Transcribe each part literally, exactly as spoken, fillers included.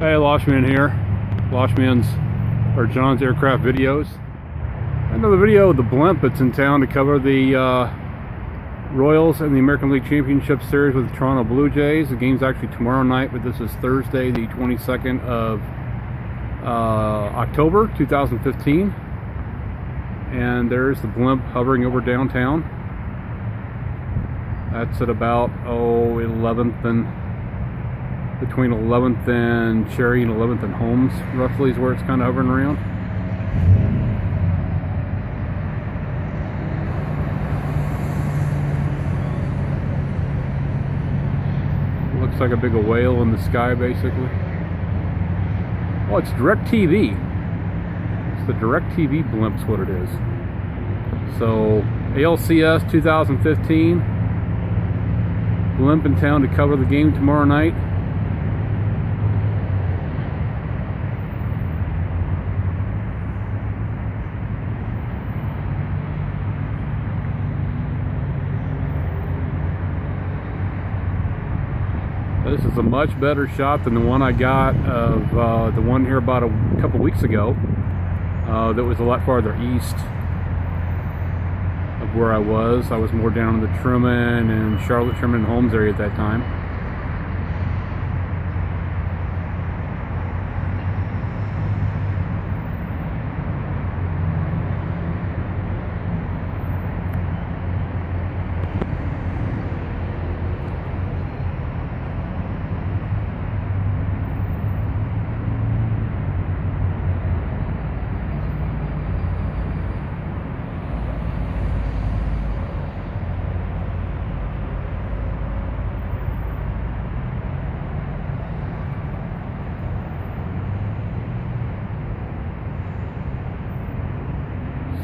Hey, Loshman here. Loshman's or John's Aircraft Videos. Another video of the blimp that's in town to cover the uh, Royals and the American League Championship Series with the Toronto Blue Jays. The game's actually tomorrow night, but this is Thursday, the twenty-second of uh, October two thousand fifteen. And there's the blimp hovering over downtown. That's at about, oh, eleventh and between eleventh and Cherry and eleventh and Holmes, roughly, is where it's kind of hovering around. It looks like a big whale in the sky, basically. Oh, it's DirecTV. It's the DirecTV blimp's what it is. So, A L C S two thousand fifteen. Blimp in town to cover the game tomorrow night. This is a much better shot than the one I got of uh, the one here about a couple weeks ago uh, that was a lot farther east of where I was. I was more down in the Truman and Charlotte, Truman and Holmes area at that time.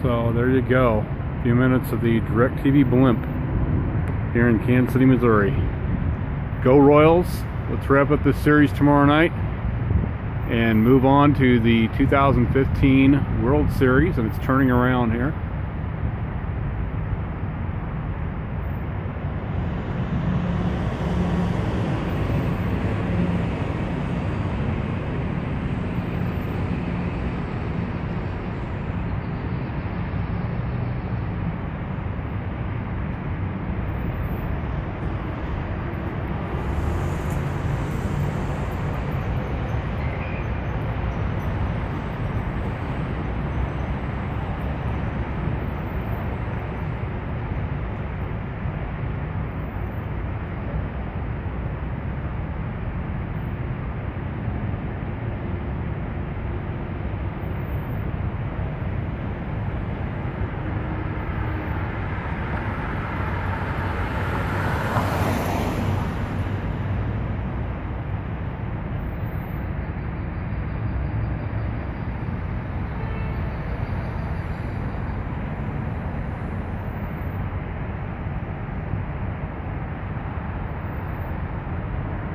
So there you go, a few minutes of the DirecTV blimp here in Kansas City, Missouri. Go Royals, let's wrap up this series tomorrow night and move on to the two thousand fifteen World Series, and it's turning around here.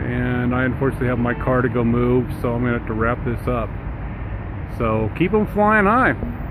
And I unfortunately have my car to go move, so I'm going to have to wrap this up. So keep them flying high.